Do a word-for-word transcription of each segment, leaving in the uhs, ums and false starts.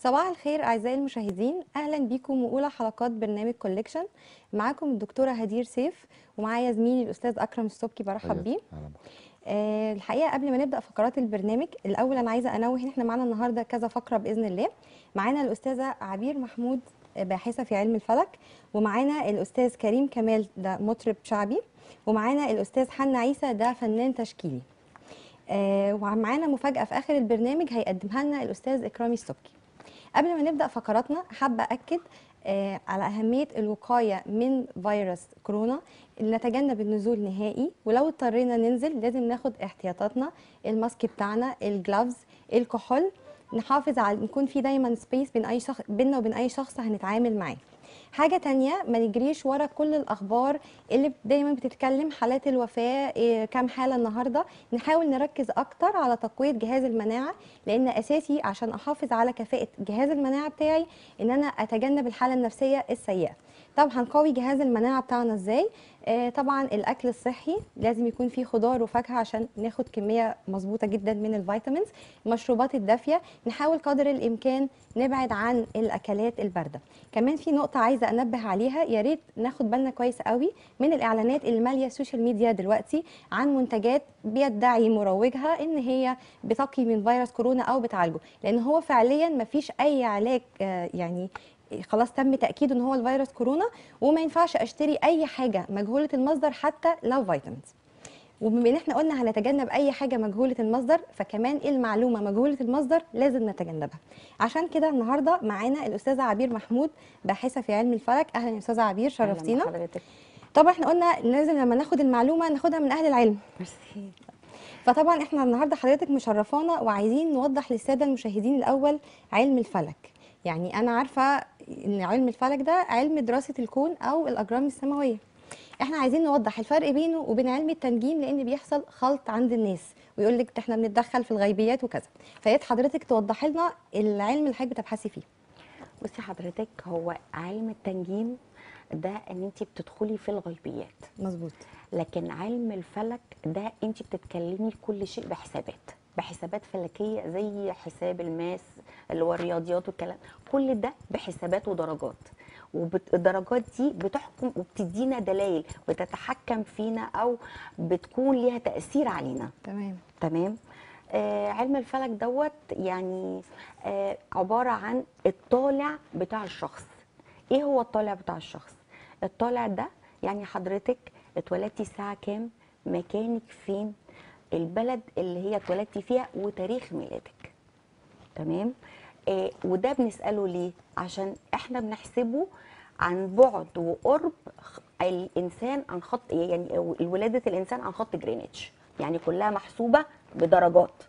صباح الخير أعزائي المشاهدين، أهلا بيكم وأولى حلقات برنامج كوليكشن. معاكم الدكتورة هدير سيف ومعايا زميلي الأستاذ أكرم السبكي، برحب بيه. أه الحقيقة قبل ما نبدأ فقرات البرنامج، الأول أنا عايزة أنوه إن إحنا معانا النهاردة كذا فقرة بإذن الله. معانا الأستاذة عبير محمود باحثة في علم الفلك، ومعانا الأستاذ كريم كمال ده مطرب شعبي، ومعانا الأستاذ حنه عيسى ده فنان تشكيلي. أه ومعانا مفاجأة في آخر البرنامج هيقدمها لنا الأستاذ اكرامي السوبكي. قبل ما نبدأ فقراتنا حابة أكد آه على أهمية الوقاية من فيروس كورونا، اللي نتجنب النزول نهائي، ولو اضطرينا ننزل لازم ناخد احتياطاتنا، الماسك بتاعنا، الجلافز، الكحول، نحافظ على نكون في دايما سبيس بين أي شخص بيننا وبين أي شخص هنتعامل معاه. حاجة تانية، ما نجريش ورا كل الأخبار اللي دايما بتتكلم حالات الوفاة إيه كام حالة النهاردة، نحاول نركز أكتر على تقوية جهاز المناعة، لأن أساسي عشان أحافظ على كفاءة جهاز المناعة بتاعي إن أنا أتجنب الحالة النفسية السيئة. طب هنقوي جهاز المناعة بتاعنا إزاي؟ آه طبعا الأكل الصحي، لازم يكون فيه خضار وفاكهة عشان ناخد كمية مظبوطة جدا من الفيتامينز. المشروبات الدافية نحاول قدر الإمكان نبعد عن الأكلات الباردة. كمان في نقطة عايزة أنبه عليها، يا ريت ناخد بالنا كويس قوي من الإعلانات اللي مالية السوشيال ميديا دلوقتي عن منتجات بيدعي مروجها إن هي بتقي من فيروس كورونا أو بتعالجه، لأن هو فعليا مفيش أي علاج، آه يعني خلاص تم تأكيد ان هو الفيروس كورونا، وما ينفعش اشتري اي حاجة مجهولة المصدر حتى لو فيتامينز. وبما ان احنا قلنا هنتجنب اي حاجة مجهولة المصدر، فكمان المعلومة مجهولة المصدر لازم نتجنبها. عشان كده النهاردة معانا الأستاذة عبير محمود باحثة في علم الفلك. اهلا يا أستاذة عبير، شرفتينا. طبعا احنا قلنا لازم لما ناخد المعلومة ناخدها من اهل العلم. ميرسي. فطبعا احنا النهاردة حضرتك مشرفانا، وعايزين نوضح للسادة المشاهدين الاول علم الفلك. يعني أنا عارفة إن علم الفلك ده علم دراسة الكون أو الأجرام السماوية. إحنا عايزين نوضح الفرق بينه وبين علم التنجيم، لأن بيحصل خلط عند الناس ويقول لك إحنا بنتدخل في الغيبيات وكذا. فيا حضرتك توضحي لنا العلم اللي حضرتك بتبحثي فيه. بصي حضرتك، هو علم التنجيم ده إن أنت بتدخلي في الغيبيات. مظبوط. لكن علم الفلك ده أنت بتتكلمي كل شيء بحسابات. بحسابات فلكيه زي حساب الماس اللي هو الرياضيات والكلام، كل ده بحسابات ودرجات، والدرجات دي بتحكم وبتدينا دلائل وتتحكم فينا او بتكون ليها تاثير علينا. تمام تمام. آه علم الفلك دوت يعني آه عباره عن الطالع بتاع الشخص. ايه هو الطالع بتاع الشخص؟ الطالع ده يعني حضرتك اتولدتي الساعه كام، مكانك فين، البلد اللي هي اتولدتي فيها، وتاريخ ميلادك. تمام. آه وده بنساله ليه؟ عشان احنا بنحسبه عن بعد وقرب الانسان عن خط، يعني ولاده الانسان عن خط جرينتش، يعني كلها محسوبه بدرجات.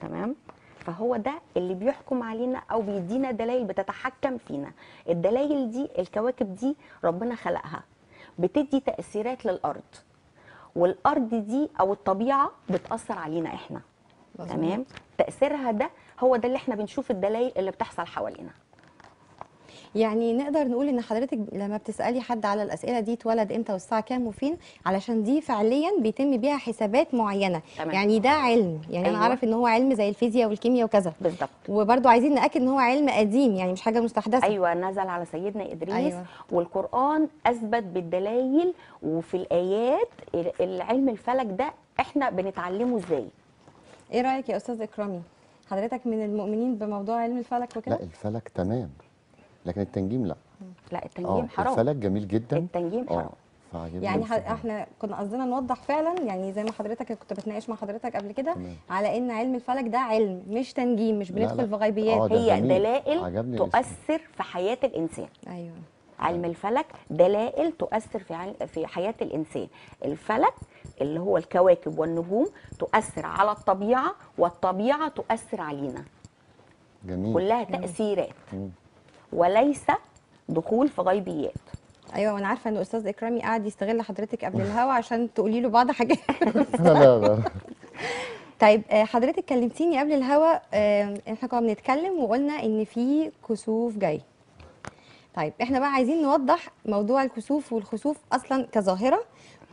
تمام. فهو ده اللي بيحكم علينا او بيدينا دلائل بتتحكم فينا. الدلائل دي، الكواكب دي ربنا خلقها بتدي تاثيرات للارض، والارض دي او الطبيعه بتاثر علينا احنا. مزبوط. تمام. تاثيرها ده هو ده اللي احنا بنشوف الدلائل اللي بتحصل حوالينا. يعني نقدر نقول ان حضرتك لما بتسالي حد على الاسئله دي، اتولد امتى والساعه كام وفين، علشان دي فعليا بيتم بيها حسابات معينه. تمام. يعني ده علم، يعني أيوة. انا عارف ان هو علم زي الفيزياء والكيمياء وكذا. بالظبط. وبرده عايزين ناكد ان هو علم قديم، يعني مش حاجه مستحدثه. ايوه، نزل على سيدنا ادريس. أيوة. والقران اثبت بالدلائل وفي الايات. العلم الفلك ده احنا بنتعلمه ازاي؟ ايه رايك يا استاذ اكرامي، حضرتك من المؤمنين بموضوع علم الفلك وكده؟ لا، الفلك تمام، لكن التنجيم لا. لا التنجيم حرام. الفلك جميل جدا، التنجيم حرام. يعني احنا كنا قصدنا نوضح فعلا، يعني زي ما حضرتك كنت بتناقش مع حضرتك قبل كده، على ان علم الفلك ده علم مش تنجيم، مش بندخل لا لا. في غيبيات، هي جميل. دلائل تؤثر في حياه الانسان. ايوه. علم الفلك دلائل تؤثر في في حياه الانسان. الفلك اللي هو الكواكب والنجوم تؤثر على الطبيعه، والطبيعه تؤثر علينا. جميل. كلها تاثيرات. جميل. وليس دخول في غيبيات. ايوه، وانا عارفه ان الاستاذ اكرامي قاعد يستغل حضرتك قبل الهوا عشان تقولي له بعض حاجات. لا لا. طيب حضرتك كلمتيني قبل الهوا، احنا كنا بنتكلم وقلنا ان في كسوف جاي. طيب احنا بقى عايزين نوضح موضوع الكسوف والخسوف اصلا كظاهره،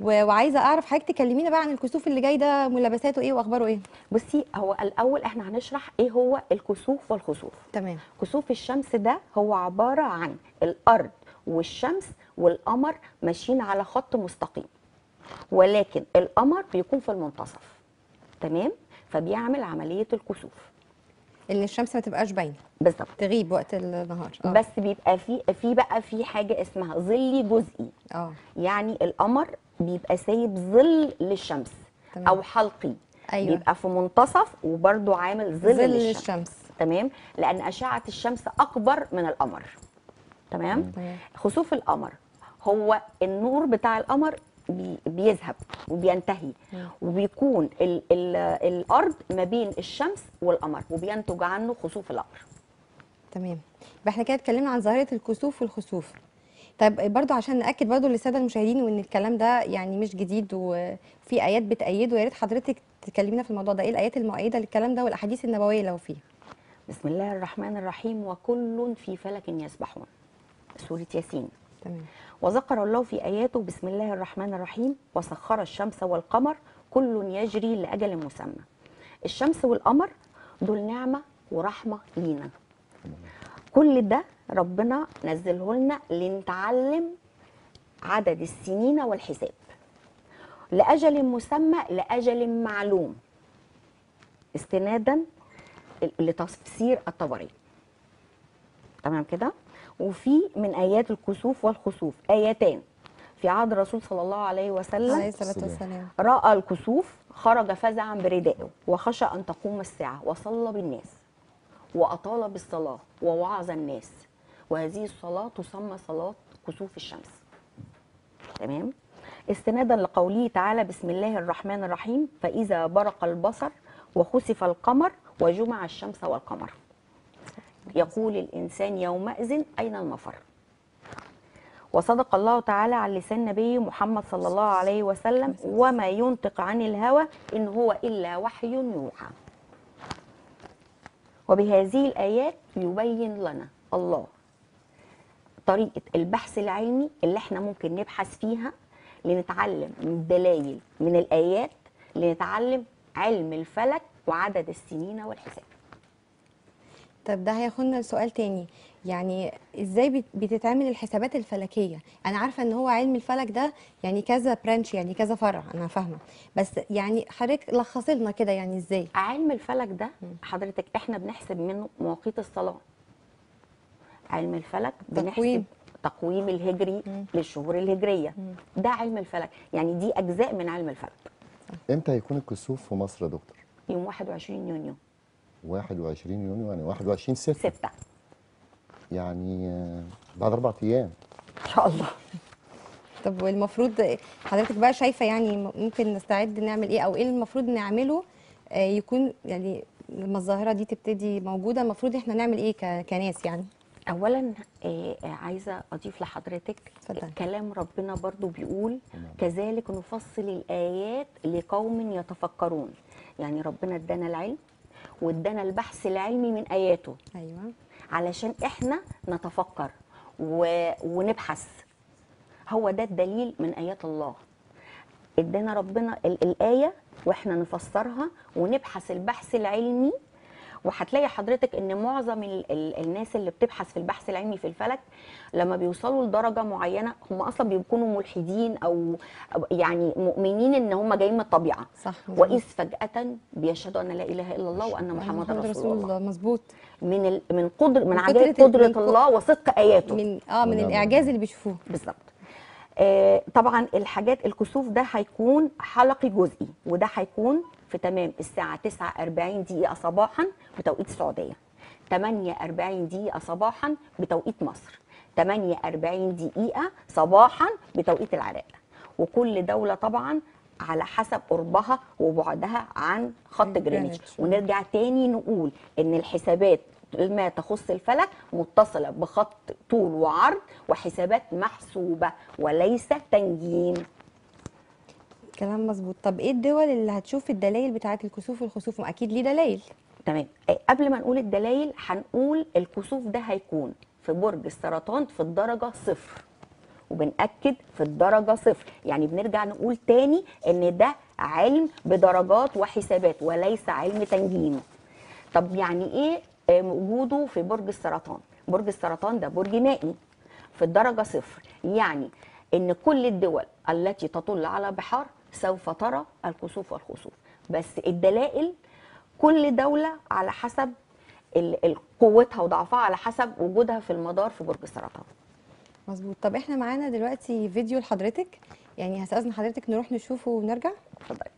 وعايزه اعرف حضرتك تكلمينا بقى عن الكسوف اللي جاي ده، ملابساته ايه واخباره ايه؟ بصي، هو الاول احنا هنشرح ايه هو الكسوف والخسوف. تمام. كسوف الشمس ده هو عباره عن الارض والشمس والقمر ماشيين على خط مستقيم، ولكن القمر بيكون في المنتصف. تمام؟ فبيعمل عمليه الكسوف، اللي الشمس ما تبقاش باينه بالظبط، تغيب وقت النهار. أوه. بس بيبقى في في بقى في حاجه اسمها ظلي جزئي. اه يعني القمر بيبقى سايب ظل للشمس. تمام. او حلقي. أيوة. بيبقى في منتصف وبرده عامل ظل للشمس. الشمس. تمام، لان اشعه الشمس اكبر من القمر. تمام. مم. خسوف القمر هو النور بتاع القمر بيذهب وبينتهي، وبيكون ال ال الارض ما بين الشمس والقمر، وبينتج عنه خسوف القمر. تمام، يبقى احنا كده اتكلمنا عن ظاهره الكسوف والخسوف. طيب برضو عشان ناكد برضو للساده المشاهدين وان الكلام ده يعني مش جديد وفي ايات بتايده، يا ريت حضرتك تكلمينا في الموضوع ده، ايه الايات المؤيده للكلام ده والاحاديث النبويه لو فيه؟ بسم الله الرحمن الرحيم، وكل في فلك يسبحون، سوره ياسين. تمام. وذكر الله في آياته بسم الله الرحمن الرحيم، وسخر الشمس والقمر كل يجري لأجل مسمى. الشمس والقمر دول نعمة ورحمة لينا، كل ده ربنا نزله لنا لنتعلم عدد السنين والحساب لأجل مسمى، لأجل معلوم، استنادا لتفسير الطبري. تمام كده. وفي من ايات الكسوف والخسوف ايتان في عهد الرسول صلى الله عليه وسلم. عليه الصلاه والسلام. راى الكسوف خرج فزعا بردائه، وخشى ان تقوم الساعه، وصلى بالناس، واطال بالصلاه، ووعظ الناس، وهذه الصلاه تسمى صلاه كسوف الشمس. تمام؟ استنادا لقوله تعالى بسم الله الرحمن الرحيم، فاذا برق البصر وخسف القمر وجمع الشمس والقمر، يقول الإنسان يومئذ أين المفر. وصدق الله تعالى على لسان نبيه محمد صلى الله عليه وسلم، وما ينطق عن الهوى إن هو إلا وحي يوحى. وبهذه الآيات يبين لنا الله طريقة البحث العلمي اللي احنا ممكن نبحث فيها لنتعلم من الدلائل من الآيات، لنتعلم علم الفلك وعدد السنين والحساب. طب ده هياخدنا لسؤال تاني، يعني ازاي بتتعمل الحسابات الفلكيه؟ انا عارفه ان هو علم الفلك ده يعني كذا برانش، يعني كذا فرع، انا فاهمه، بس يعني حضرتك لخصي لنا كده يعني ازاي؟ علم الفلك ده حضرتك احنا بنحسب منه مواقيت الصلاه. علم الفلك بنحسب تقويم تقويم الهجري م. للشهور الهجريه. م. ده علم الفلك، يعني دي اجزاء من علم الفلك. امتى هيكون الكسوف في مصر يا دكتور؟ يوم واحد وعشرين يونيو. واحد وعشرين يونيو يعني واحد وعشرين ستة، يعني بعد أربع أيام إن شاء الله. طب والمفروض حضرتك بقى شايفة يعني ممكن نستعد نعمل إيه، أو إيه المفروض نعمله يكون يعني لما الظاهرة دي تبتدي موجودة المفروض إحنا نعمل إيه كناس يعني؟ أولا عايزة أضيف لحضرتك فضل. كلام ربنا برضو بيقول كذلك نفصل الآيات لقوم يتفكرون، يعني ربنا ادانا العلم وادانا البحث العلمي من اياته. ايوه، علشان احنا نتفكر و... ونبحث. هو ده الدليل من ايات الله، ادانا ربنا ال... الايه واحنا نفسرها ونبحث البحث العلمي. وهتلاقي حضرتك ان معظم ال... ال... الناس اللي بتبحث في البحث العلمي في الفلك لما بيوصلوا لدرجه معينه هم اصلا بيكونوا ملحدين او يعني مؤمنين ان هم جايين من الطبيعه. صح. واذ فجاه بيشهدوا ان لا اله الا الله وان محمد رسول, رسول الله. الله. مظبوط. من ال... من قدر من عجائب قدره من الله وصدق اياته، من اه من الاعجاز اللي بيشوفوه بالظبط. آه طبعا الحاجات الكسوف ده هيكون حلقي جزئي، وده هيكون في تمام الساعة تسعة وأربعين دقيقة صباحا بتوقيت السعودية، ثمانية وأربعين دقيقة صباحا بتوقيت مصر، ثمانية وأربعين دقيقة صباحا بتوقيت العراق، وكل دولة طبعا على حسب قربها وبعدها عن خط جرينتش. ونرجع تاني نقول ان الحسابات ما تخص الفلك متصلة بخط طول وعرض وحسابات محسوبة وليس تنجيم. كلام مظبوط. طب ايه الدول اللي هتشوف الدلائل بتاعت الكسوف والخسوف؟ اكيد ليه دلائل. تمام. قبل ما نقول الدلائل هنقول الكسوف ده هيكون في برج السرطان في الدرجه صفر، وبنأكد في الدرجة صفر، يعني بنرجع نقول تاني ان ده علم بدرجات وحسابات وليس علم تنجيم. طب يعني ايه وجوده في برج السرطان؟ برج السرطان ده برج مائي في الدرجة صفر، يعني ان كل الدول التي تطل على بحار سوف ترى الكسوف والخسوف، بس الدلائل كل دولة على حسب قوتها وضعفها على حسب وجودها في المدار في برج السرطان. مظبوط. طب احنا معانا دلوقتي فيديو لحضرتك، يعني هستأذن حضرتك نروح نشوفه ونرجع. اتفضلي.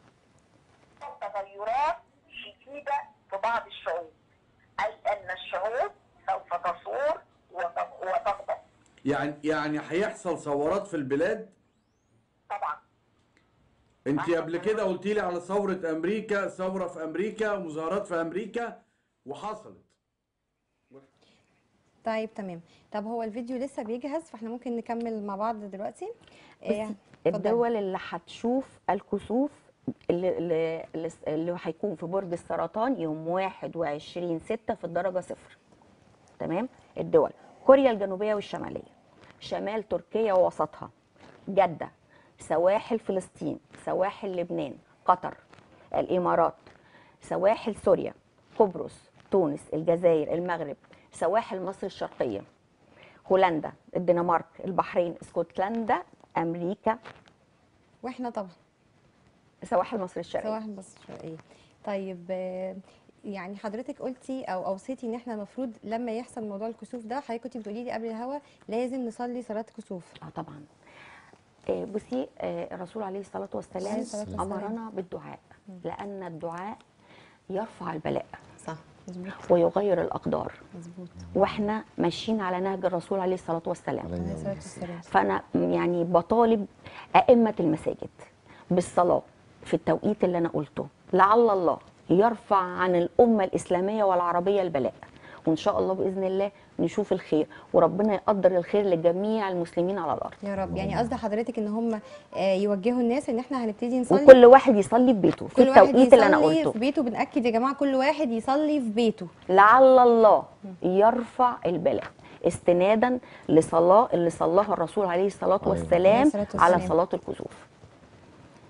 تغيرات شديدة في بعض الشعوب، اي ان الشعوب سوف تصور وتغضب. يعني يعني هيحصل ثورات في البلاد؟ طبعا. انت قبل كده قلتي لي على ثورة امريكا، ثورة في امريكا ومظاهرات في امريكا وحصلت. طيب تمام. طب هو الفيديو لسه بيجهز فاحنا ممكن نكمل مع بعض دلوقتي. إيه الدول اللي هتشوف الكسوف اللي اللي هيكون في برج السرطان يوم واحد وعشرين ستة في الدرجة صفر. تمام؟ الدول كوريا الجنوبية والشمالية، شمال تركيا ووسطها، جدة، سواحل فلسطين، سواحل لبنان، قطر، الإمارات، سواحل سوريا، قبرص، تونس، الجزائر، المغرب، سواحل مصر الشرقية، هولندا، الدنمارك، البحرين، اسكتلندا، أمريكا، وإحنا طبعا سواحل مصر الشرقية. سواحل مصر الشرقية. طيب يعني حضرتك قلتي أو أوصيتي إن إحنا المفروض لما يحصل موضوع الكسوف ده، حضرتك كنتي بتقولي لي قبل الهوا لازم نصلي صلاة كسوف. أه طبعا. بصي الرسول عليه الصلاة والسلام أمرنا بالدعاء، لأن الدعاء يرفع البلاء. صح. مزبوط. ويغير الأقدار. مزبوط. واحنا ماشيين على نهج الرسول عليه الصلاة والسلام. عليه الصلاة والسلام. فأنا يعني بطالب أئمة المساجد بالصلاة في التوقيت اللي أنا قلته، لعل الله يرفع عن الأمة الإسلامية والعربية البلاء، وإن شاء الله بإذن الله نشوف الخير وربنا يقدر الخير لجميع المسلمين على الأرض يا رب. يعني قصد حضرتك إن هم يوجهوا الناس إن إحنا هنبتدي نصلي، وكل واحد يصلي في بيته في التوقيت اللي أنا قلته في بيته. بنأكد يا جماعة كل واحد يصلي في بيته لعل الله يرفع البلاء، استنادا لصلاة اللي صلاها الرسول عليه الصلاة والسلام على صلاة الكسوف.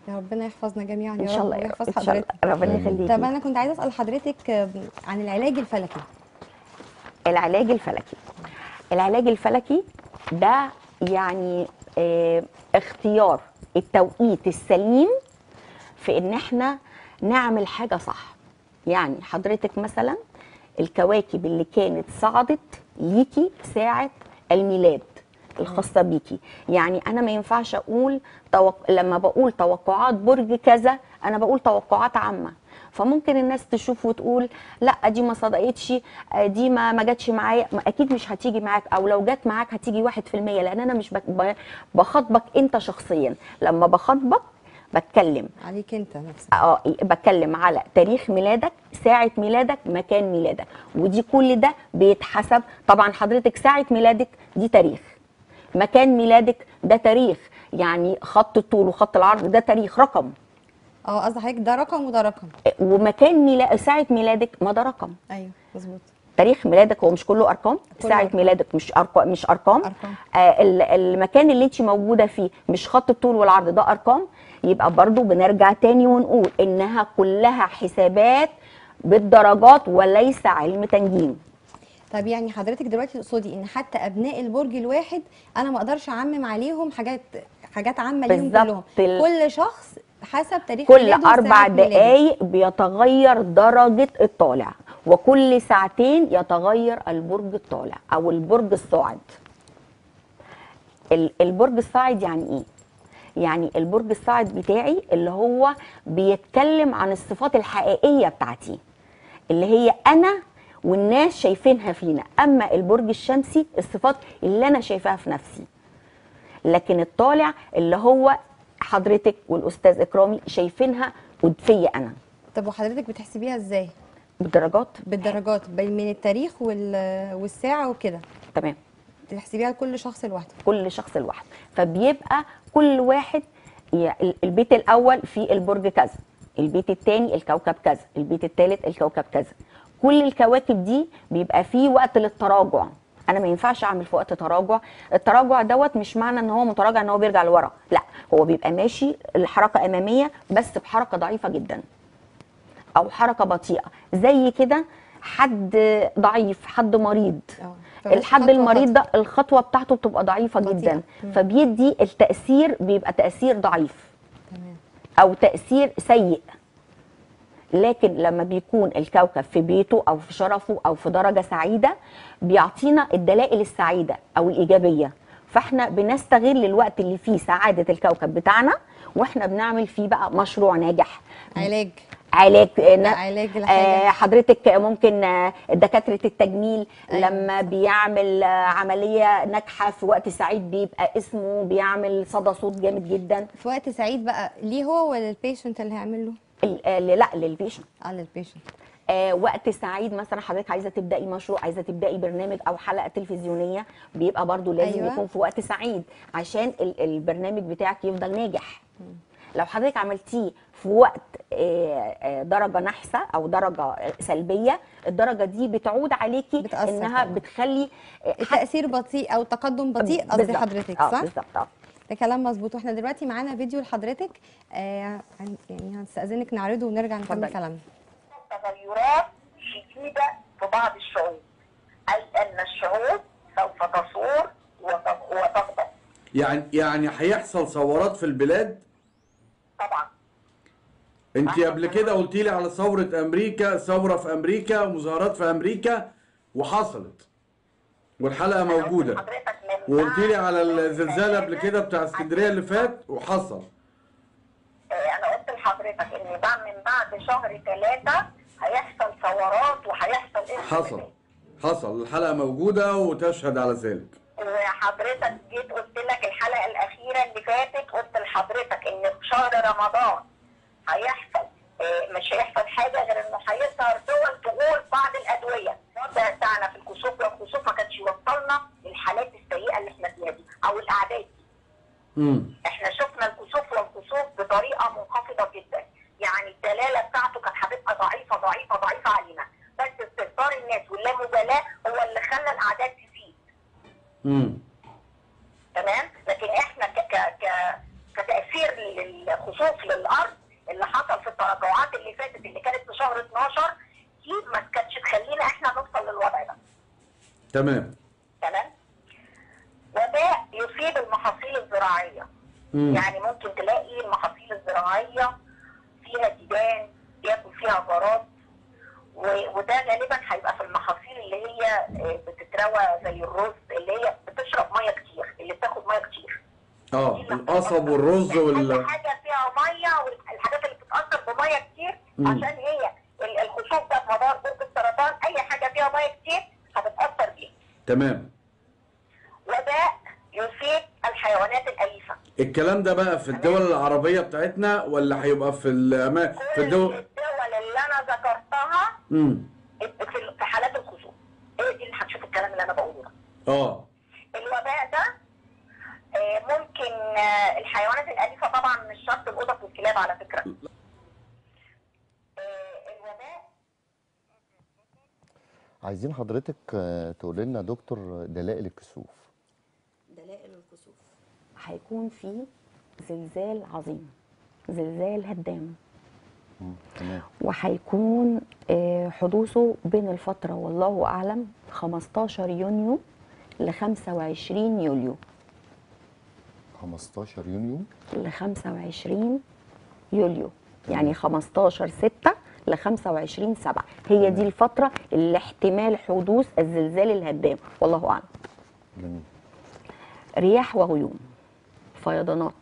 يا ربنا يحفظنا جميعا يا رب. إن شاء الله يحفظ حضرتك ربنا يخليكي. طب أنا كنت عايزة أسأل حضرتك عن العلاج الفلكي. العلاج الفلكي العلاج الفلكي ده يعني اه اختيار التوقيت السليم في ان احنا نعمل حاجة صح. يعني حضرتك مثلا الكواكب اللي كانت صعدت ليكي ساعة الميلاد الخاصة بيكي، يعني انا ما ينفعش اقول توق... لما بقول توقعات برج كذا انا بقول توقعات عامة، فممكن الناس تشوف وتقول لا دي ما صدقتش، دي ما ما جاتش معايا. اكيد مش هتيجي معاك، او لو جت معاك هتيجي واحد في المية، لان انا مش بخاطبك انت شخصيا، لما بخاطبك بتكلم عليك انت نفسك. اه بتكلم على تاريخ ميلادك، ساعه ميلادك، مكان ميلادك، ودي كل ده بيتحسب. طبعا حضرتك ساعه ميلادك دي تاريخ، مكان ميلادك ده تاريخ، يعني خط الطول وخط العرض ده تاريخ رقم. اه قصدي حضرتك ده رقم وده رقم، ومكان ميلا... ساعة ميلادك ما ده رقم. ايوه مظبوط. تاريخ ميلادك هو مش كله ارقام، كله ساعة أرقام. ميلادك مش ارقام، مش ارقام. أرقام. آه المكان اللي انت موجودة فيه مش خط الطول والعرض ده ارقام، يبقى برضو بنرجع تاني ونقول انها كلها حسابات بالدرجات وليس علم تنجيم. طب يعني حضرتك دلوقتي تقصدي ان حتى ابناء البرج الواحد انا ما اقدرش اعمم عليهم حاجات حاجات عامة ليهم كلهم، كل شخص حسب تاريخ كل أربع دقايق بيتغير درجة الطالع، وكل ساعتين يتغير البرج الطالع أو البرج الصاعد. البرج الصاعد يعني إيه؟ يعني البرج الصاعد بتاعي اللي هو بيتكلم عن الصفات الحقيقية بتاعتي اللي هي أنا والناس شايفينها فينا، أما البرج الشمسي الصفات اللي أنا شايفاها في نفسي، لكن الطالع اللي هو حضرتك والاستاذ اكرامي شايفينها فيا انا. طب وحضرتك بتحسبيها ازاي؟ بالدرجات. بالدرجات من التاريخ والساعه وكده. تمام. بتحسبيها لكل شخص لوحده. كل شخص لوحده، فبيبقى كل واحد البيت الاول في البرج كذا، البيت الثاني الكوكب كذا، البيت الثالث الكوكب كذا. كل الكواكب دي بيبقى فيه وقت للتراجع، انا ما ينفعش اعمل في وقت تراجع. التراجع دوت مش معنى ان هو متراجع ان هو بيرجع لورا، لا، هو بيبقى ماشي الحركه اماميه بس بحركه ضعيفه جدا او حركه بطيئه، زي كده حد ضعيف، حد مريض. الحد المريض ده الخطوه بتاعته بتبقى ضعيفه جدا، فبيدي التاثير بيبقى تاثير ضعيف او تاثير سيء. لكن لما بيكون الكوكب في بيته او في شرفه او في درجه سعيده بيعطينا الدلائل السعيده او الايجابيه، فاحنا بنستغل الوقت اللي فيه سعاده الكوكب بتاعنا واحنا بنعمل فيه بقى مشروع ناجح، علاج علاج علاج آه حضرتك ممكن دكاتره التجميل أيوة. لما بيعمل عمليه ناجحه في وقت سعيد بيبقى اسمه بيعمل صدى صوت جامد جدا في وقت سعيد. بقى ليه هو ولا البيشنت اللي هيعمل له؟ لا للبيشنت. اه للبيشنت. آه وقت سعيد مثلا حضرتك عايزه تبداي مشروع، عايزه تبداي برنامج او حلقه تلفزيونيه، بيبقى برضو لازم أيوة. يكون في وقت سعيد عشان البرنامج بتاعك يفضل ناجح. م. لو حضرتك عملتيه في وقت درجه نحسه او درجه سلبيه، الدرجه دي بتعود عليكي انها طبعا. بتخلي التاثير بطيء او تقدم بطيء، قصدي حضرتك صح؟ اه بالظبط. ده كلام مظبوط. واحنا دلوقتي معانا فيديو لحضرتك، آه يعني هستاذنك نعرضه ونرجع نكمل كلامنا. تغيرات شديده في بعض الشعوب، اي ان الشعوب سوف تصور وتغضب. يعني يعني هيحصل ثورات في البلاد؟ طبعا. انت قبل كده قلتي لي على ثوره امريكا، ثوره في امريكا ومظاهرات في امريكا وحصلت، والحلقه موجوده. وقلت لي على الزلزال قبل كده بتاع اسكندريه اللي فات وحصل. انا قلت لحضرتك ان بعد من بعد شهر ثلاثه هيحصل ثورات وهيحصل ايه؟ حصل حصل الحلقه موجوده وتشهد على ذلك. وحضرتك جيت قلت لك الحلقه الاخيره اللي فاتت، قلت لحضرتك ان في شهر رمضان هيحصل مش هيحصل حاجه غير انه هيظهر دول تقول بعض الادويه. الوضع بتاعنا في الكسوف، لو الكسوف ما كانش يوصلنا للحالات السيئه اللي احنا فيها دي او الاعداد. امم احنا شفنا الكسوف والكسوف بطريقه منخفضه جدا، يعني الدلاله بتاعته كانت هتبقى ضعيفه ضعيفه ضعيفه علينا، بس استهتار الناس واللامبالاه هو اللي خلى الاعداد تزيد. امم تمام. لكن احنا ك ك ك كتاثير للخسوف للارض اللي حصل في التراجعات اللي فاتت اللي كانت في شهر اتناشر دي ما كانتش تخلينا احنا نوصل للوضع ده. تمام. تمام؟ وباء يصيب المحاصيل الزراعيه. مم. يعني ممكن تلاقي المحاصيل الزراعيه فيها ديدان، بياكل فيها جراد، وده غالبا هيبقى في المحاصيل اللي هي بتتروى زي الرز اللي هي بتشرب ميه كتير، اللي بتاخد ميه كتير. اه القصب والرز وال حاجه فيها ميه، والحاجات اللي بتتاثر بميه كتير عشان هي الخسوف ده، مدار برج السرطان، اي حاجه فيها ميه كتير هتتاثر بيها. تمام. وباء يصيب الحيوانات الاليفه. الكلام ده بقى في الدول العربيه بتاعتنا ولا هيبقى في الاماكن في الدول الدول اللي انا ذكرتها؟ امم في حالات الخسوف هي دي اللي هتشوف الكلام اللي انا بقوله ده. اه الوباء ده ممكن الحيوانات الأليفة طبعا، مش شرط القطط والكلاب على فكرة. الوباء عايزين حضرتك تقولي لنا دكتور دلائل الكسوف. دلائل الكسوف هيكون في زلزال عظيم، زلزال هدام، وهيكون حدوثه بين الفترة والله أعلم خمستاشر يونيو ل خمسة وعشرين يوليو. خمستاشر يونيو ل خمسة وعشرين يوليو، يعني خمستاشر ستة ل خمسة وعشرين سبعة، هي دي الفترة اللي احتمال حدوث الزلزال الهدام والله أعلم. جميل. رياح وغيوم، فيضانات،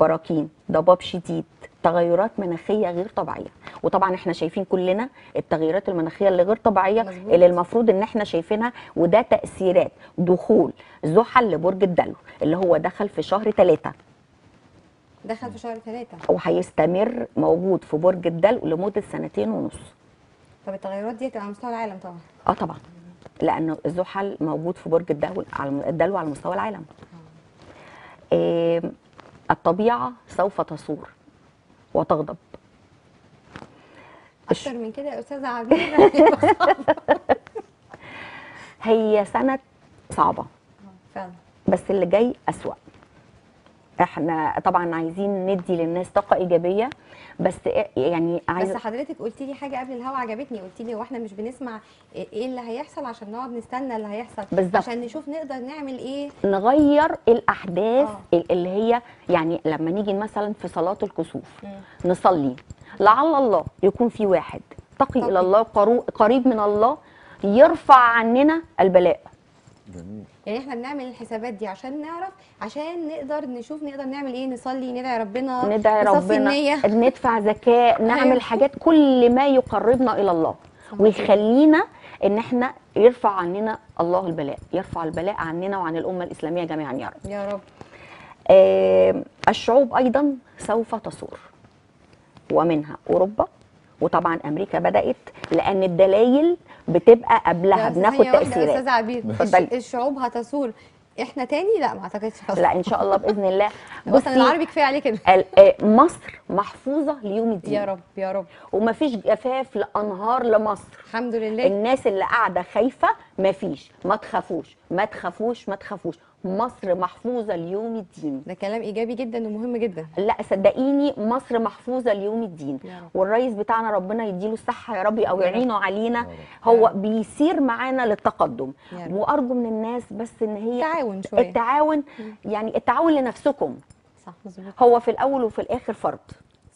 براكين، ضباب شديد، تغيرات مناخية غير طبيعية. وطبعا احنا شايفين كلنا التغيرات المناخية اللي غير طبيعية اللي المفروض ان احنا شايفينها، وده تأثيرات دخول زحل لبرج الدلو اللي هو دخل في شهر ثلاثة. دخل في شهر ثلاثة وهيستمر موجود في برج الدلو لمدة سنتين ونص. طب التغيرات دي هتبقى على مستوى العالم طبعا؟ اه طبعا، لأن الزحل موجود في برج الدلو على الدلو على مستوى العالم. آه. الطبيعة سوف تصور وتغضب. أكتر من كده يا أستاذة عبير. هي سنة صعبه فعلا، بس اللي جاي اسوأ. احنا طبعا عايزين ندي للناس طاقه ايجابيه، بس يعني عايز... بس حضرتك قلتي لي حاجه قبل الهوا عجبتني، قلتي لي هو احنا مش بنسمع ايه اللي هيحصل عشان نقعد نستنى اللي هيحصل بالزبط، عشان نشوف نقدر نعمل ايه، نغير الاحداث آه. اللي هي يعني لما نيجي مثلا في صلاه الكسوف م. نصلي لعل الله يكون في واحد تقي الى الله قريب من الله يرفع عننا البلاء. جميل. يعني احنا بنعمل الحسابات دي عشان نعرف، عشان نقدر نشوف نقدر نعمل ايه، نصلي، ندعي ربنا، ندعي ربنا، ندفع زكاه، نعمل حاجات كل ما يقربنا الى الله ويخلينا ان احنا يرفع عننا الله البلاء، يرفع البلاء عننا وعن الامه الاسلاميه جميعا يا رب يا رب. آه الشعوب ايضا سوف تثور ومنها اوروبا، وطبعا امريكا بدات لان الدلائل بتبقى قبلها، بناخد تاثيرات يا استاذ عبير. الشعوب هتثور احنا تاني؟ لا ما اعتقدش حصل. لا ان شاء الله باذن الله. بس العربي كفايه عليه كده. مصر محفوظه ليوم الدين يا رب يا رب، ومفيش جفاف لانهار لمصر الحمد لله. الناس اللي قاعده خايفه مفيش، ما تخافوش ما تخافوش ما تخافوش، مصر محفوظه ليوم الدين. ده كلام ايجابي جدا ومهم جدا. لا صدقيني مصر محفوظه ليوم الدين، والرئيس بتاعنا ربنا يديله الصحه يا رب او يعينه علينا، هو بيسير معانا للتقدم. وارجو من الناس بس ان هي التعاون شويه، التعاون يعني التعاون لنفسكم. صح مظبوط، هو في الاول وفي الاخر فرد.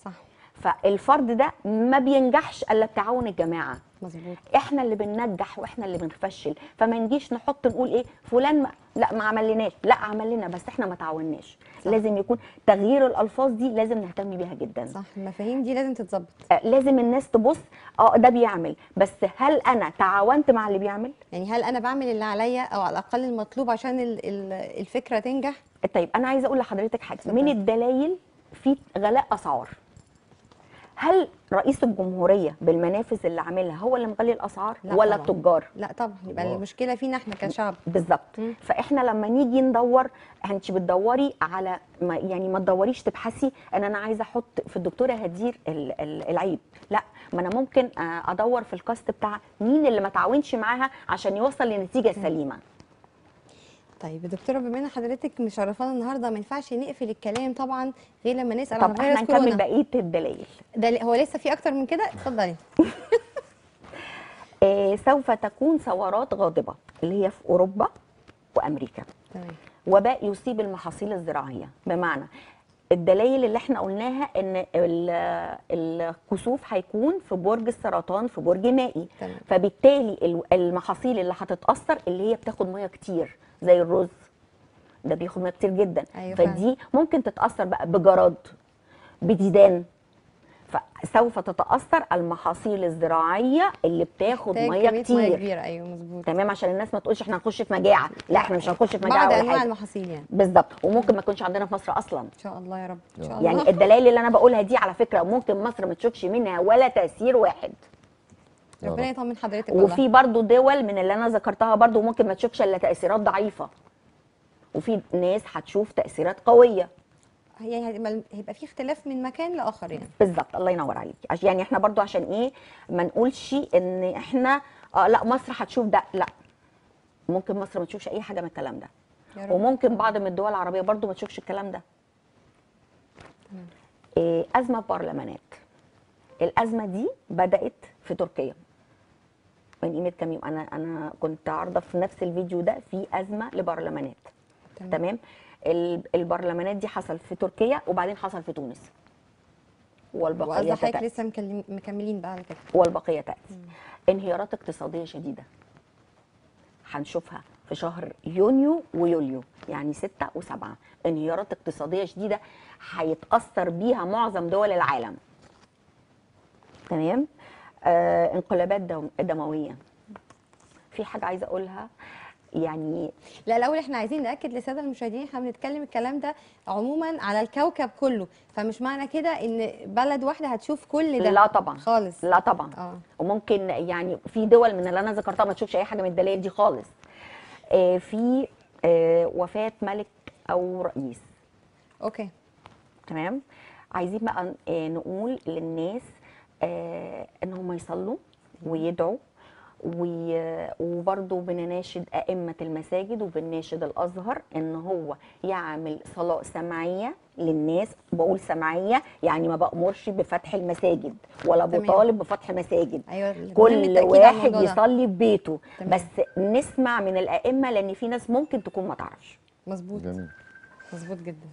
صح، فالفرد ده ما بينجحش الا بتعاون الجماعه. مظبوط، احنا اللي بننجح واحنا اللي بنفشل، فما نجيش نحط نقول ايه فلان ما لا ما عملناش، لا عملنا بس احنا ما تعاوناش. لازم يكون تغيير الالفاظ دي، لازم نهتم بيها جدا. صح، المفاهيم دي لازم تتظبط. آه لازم الناس تبص اه ده بيعمل، بس هل انا تعاونت مع اللي بيعمل؟ يعني هل انا بعمل اللي عليا او على الاقل المطلوب عشان ال ال الفكره تنجح؟ طيب انا عايزه اقول لحضرتك حاجه، من الدلائل في غلاء اسعار. هل رئيس الجمهوريه بالمنافذ اللي عاملها هو اللي مغلي الاسعار ولا طبعًا. التجار؟ لا طبعا، يبقى المشكله فينا احنا كشعب. بالظبط، فاحنا لما نيجي ندور انت بتدوري على ما يعني ما تدوريش تبحثي ان انا عايزه احط في الدكتوره هدير العيب، لا ما انا ممكن ادور في الكاست بتاع مين اللي ما تعاونش معاها عشان يوصل لنتيجه سليمه. طيب دكتوره، بما ان حضرتك مشرفانا النهارده ما ينفعش نقفل الكلام طبعا غير لما نسال عن فيروس كورونا. طب احنا هنكمل بقيه الدلائل. ده هو لسه في اكتر من كده؟ اتفضلي. آه سوف تكون ثورات غاضبه اللي هي في اوروبا وامريكا. تمام. وباء يصيب المحاصيل الزراعيه، بمعنى الدلائل اللي احنا قلناها ان الكسوف هيكون في برج السرطان في برج مائي. تمام. فبالتالي المحاصيل اللي هتتاثر اللي هي بتاخد ميه كتير زي الرز ده بياخد ميه كتير جدا. أيوة. فدي ممكن تتاثر بقى بجراد بديدان، فسوف تتاثر المحاصيل الزراعيه اللي بتاخد ميه كتير. ميه كبيره. ايوه مظبوط. تمام، عشان الناس ما تقولش احنا هنخش في مجاعه، لا احنا مش هنخش في مجاعه بعد انواع المحاصيل يعني. بالظبط، وممكن ما تكونش عندنا في مصر اصلا. ان شاء الله يا رب ان شاء الله. يعني الدلائل اللي انا بقولها دي على فكره ممكن مصر ما تشوفش منها ولا تاثير واحد. ربنا يطمن حضرتك والله. وفي برضو دول من اللي انا ذكرتها برضو ممكن ما تشوفش الا تاثيرات ضعيفه، وفي ناس هتشوف تاثيرات قويه. يعني هيبقى في اختلاف من مكان لاخر يعني. بالظبط، الله ينور عليكي. يعني احنا برضو عشان ايه ما نقولش ان احنا آه لا مصر هتشوف ده، لا ممكن مصر ما تشوفش اي حاجه من الكلام ده، وممكن بعض من الدول العربيه برضو ما تشوفش الكلام ده. إيه ازمه برلمانات. الازمه دي بدات في تركيا من قيمه كام يوم. انا انا كنت عارضه في نفس الفيديو ده في ازمه لبرلمانات. تمام. تمام، البرلمانات دي حصل في تركيا وبعدين حصل في تونس والبقيه تاتي. لسه مكملين بقى على كده والبقيه تاتي. انهيارات اقتصاديه شديده هنشوفها في شهر يونيو ويوليو، يعني ستة وسبعة. انهيارات اقتصاديه شديده هيتاثر بيها معظم دول العالم. تمام. آه، انقلابات دمويه. في حاجه عايزه اقولها يعني. لا الاول احنا عايزين ناكد للساده المشاهدين احنا بنتكلم الكلام ده عموما على الكوكب كله، فمش معنى كده ان بلد واحده هتشوف كل ده. لا طبعا خالص، لا طبعا. آه. وممكن يعني في دول من اللي انا ذكرتها ما تشوفش اي حاجه من الدلائل دي خالص. آه في آه وفاه ملك او رئيس. اوكي تمام. عايزين بقى نقول للناس آه ان هم يصلوا ويدعوا وبرضه بنناشد أئمة المساجد وبنناشد الأزهر إن هو يعمل صلاة سمعية للناس. بقول سمعية يعني ما بأمرش بفتح المساجد ولا بطالب بفتح مساجد، أيوة كل واحد يصلي ببيته، بس نسمع من الأئمة لأن في ناس ممكن تكون ما تعرفش. مظبوط، مظبوط جدا.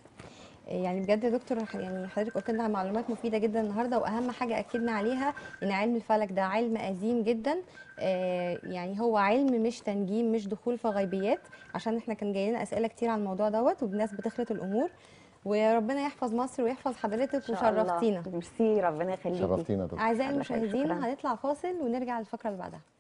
يعني بجد يا دكتور، يعني حضرتك قلت لنا معلومات مفيده جدا النهارده، واهم حاجه اكدنا عليها ان علم الفلك ده علم قديم جدا، آه يعني هو علم مش تنجيم، مش دخول في غيبيات، عشان احنا كان جاي لنا اسئله كتير عن الموضوع دوت، والناس بتخلط الامور. وربنا يحفظ مصر ويحفظ حضرتك، وشرفتينا. ميرسي، ربنا يخليكي. شرفتينا. اعزائي المشاهدين، هنطلع فاصل ونرجع للفقره اللي بعدها.